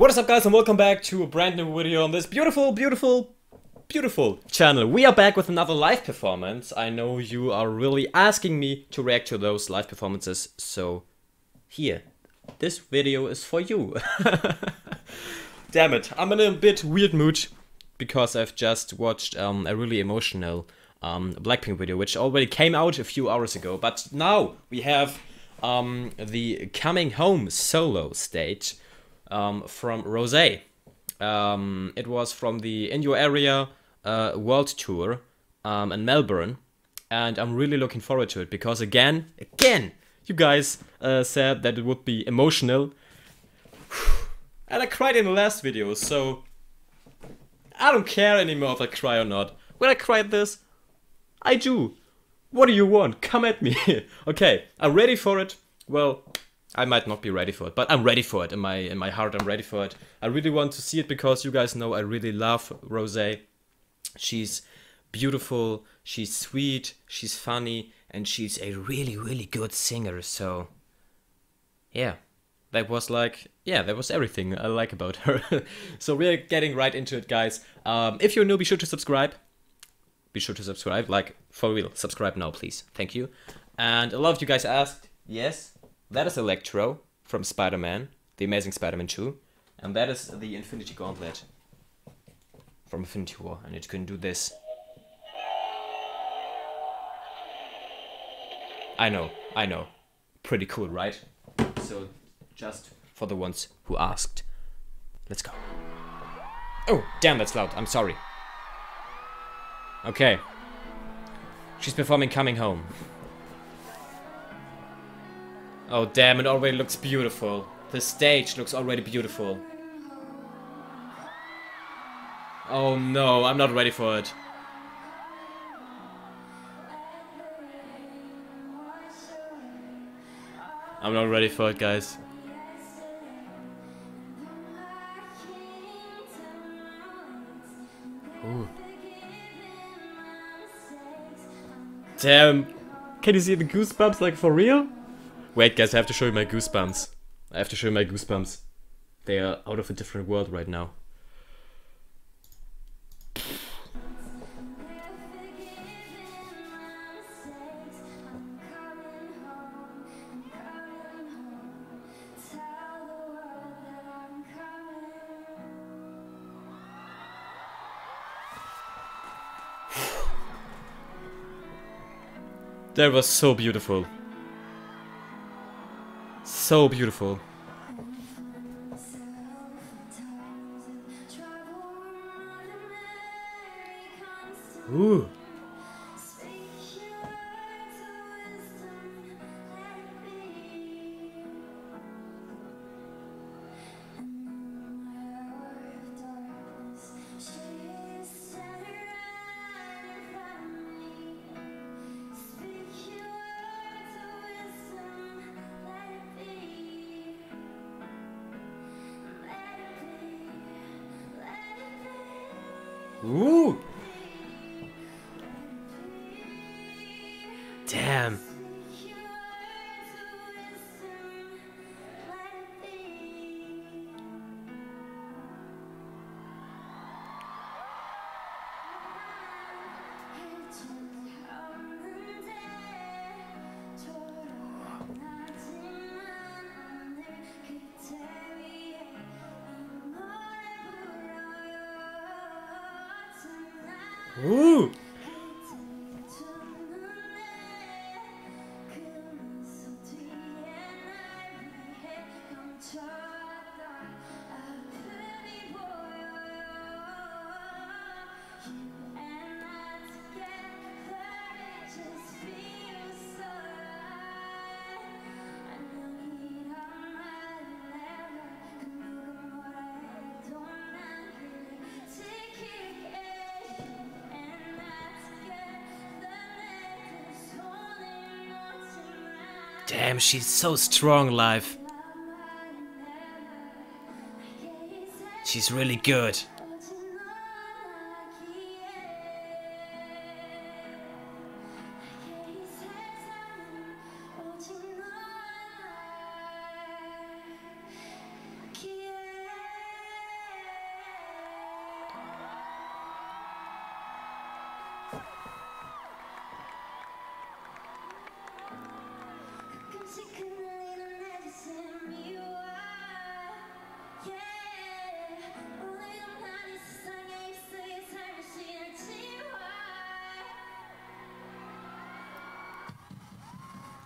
What is up, guys, and welcome back to a brand new video on this beautiful channel. We are back with another live performance. I know you are really asking me to react to those live performances, so here, this video is for you. Damn it, I'm in a bit weird mood because I've just watched a really emotional Blackpink video, which already came out a few hours ago, but now we have the Coming Home solo stage from Rosé. It was from the In Your Area world tour in Melbourne, and I'm really looking forward to it because again, you guys said that it would be emotional, and I cried in the last video, so I don't care anymore if I cry or not. When I cried this, I do. What do you want? Come at me. Okay, I'm ready for it. Well, I might not be ready for it, but I'm ready for it. In my heart, I'm ready for it. I really want to see it because you guys know I really love Rosé. She's beautiful, she's sweet, she's funny, and she's a really, really good singer. So, yeah, that was everything I like about her. So we're getting right into it, guys. If you're new, be sure to subscribe. Be sure to subscribe, like, for real. Subscribe now, please. Thank you. And a lot of you guys asked, yes, that is Electro from Spider-Man, The Amazing Spider-Man 2. And that is the Infinity Gauntlet from Infinity War. And it can do this. I know. Pretty cool, right? So, just for the ones who asked. Let's go. Oh, damn, that's loud. I'm sorry. Okay. She's performing Coming Home. Oh damn, it already looks beautiful. The stage looks already beautiful. Oh no, I'm not ready for it. I'm not ready for it, guys. Ooh. Damn, can you see the goosebumps, like, for real? Wait, guys, I have to show you my goosebumps. They are out of a different world right now. That was so beautiful. So beautiful. Ooh. Ooh! Damn! Ooh. Damn, she's so strong live. She's really good.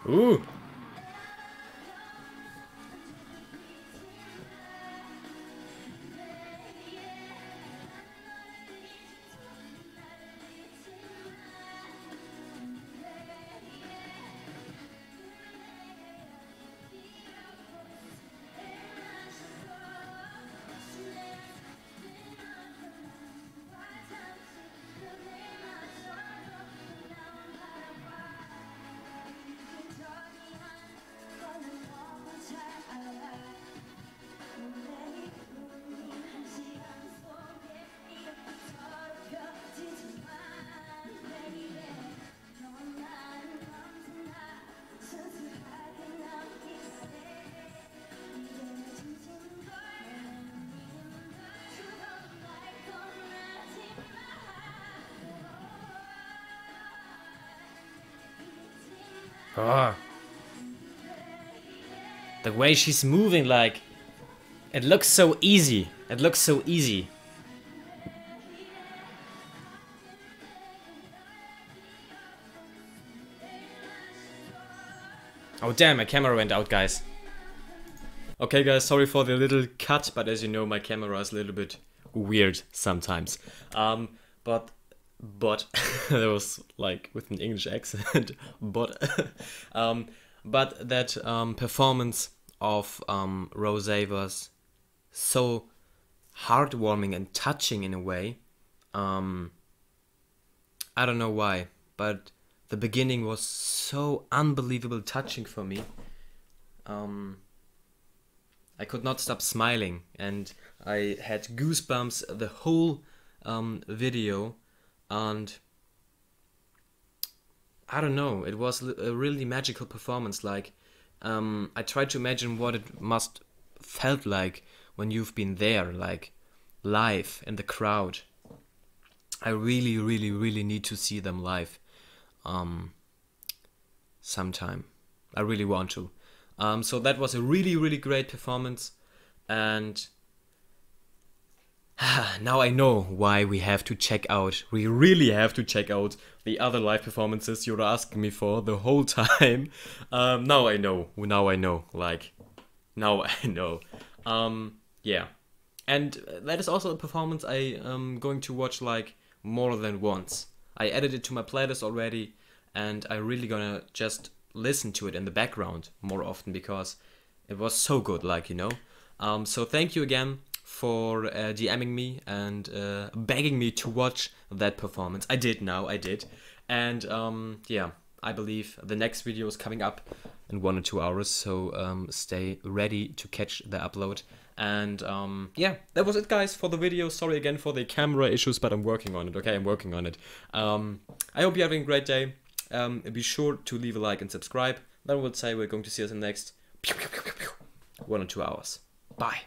Ooh. Oh. The way she's moving, like, it looks so easy. It looks so easy. Oh damn, my camera went out, guys. Okay guys, sorry for the little cut, but as you know, my camera is a little bit weird sometimes. But that was like with an English accent. But that performance of Rosé was so heartwarming and touching in a way. I don't know why, but the beginning was so unbelievably touching for me. I could not stop smiling, and I had goosebumps the whole video. And I don't know, it was a really magical performance. Like, I tried to imagine what it must felt like when you've been there, like live in the crowd. I really, really, really need to see them live sometime. I really want to. So that was a really, really great performance, and now I know why we have to check out, we really have to check out the other live performances you were asking me for the whole time. Now I know, like, now I know. Yeah. And that is also a performance I am going to watch, like, more than once. I added it to my playlist already, and I really gonna just listen to it in the background more often, because it was so good, like, you know. So thank you again for DMing me and begging me to watch that performance. I did now, I did. And yeah, I believe the next video is coming up in 1 or 2 hours, so stay ready to catch the upload. And yeah, that was it, guys, for the video. Sorry again for the camera issues, but I'm working on it, okay? I'm working on it. I hope you're having a great day. Be sure to leave a like and subscribe. Then we'll say we're going to see us in the next 1 or 2 hours. Bye.